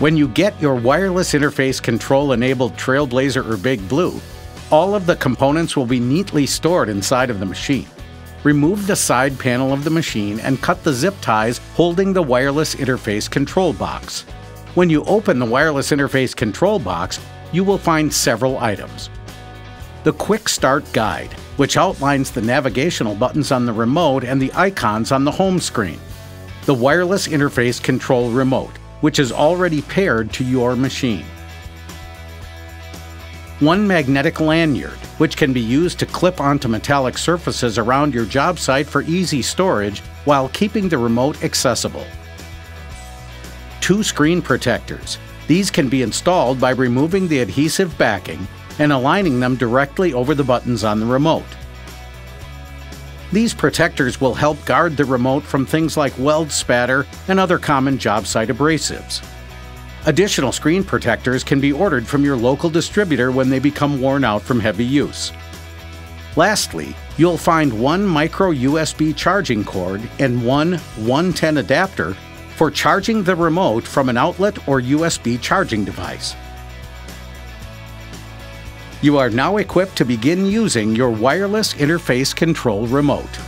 When you get your Wireless Interface Control-enabled Trailblazer or Big Blue, all of the components will be neatly stored inside of the machine. Remove the side panel of the machine and cut the zip ties holding the Wireless Interface Control box. When you open the Wireless Interface Control box, you will find several items. The Quick Start Guide, which outlines the navigational buttons on the remote and the icons on the home screen. The Wireless Interface Control Remote, which is already paired to your machine. One magnetic lanyard, which can be used to clip onto metallic surfaces around your job site for easy storage while keeping the remote accessible. Two screen protectors. These can be installed by removing the adhesive backing and aligning them directly over the buttons on the remote. These protectors will help guard the remote from things like weld spatter and other common job site abrasives. Additional screen protectors can be ordered from your local distributor when they become worn out from heavy use. Lastly, you'll find one micro USB charging cord and one 110 adapter for charging the remote from an outlet or USB charging device. You are now equipped to begin using your Wireless Interface Control Remote.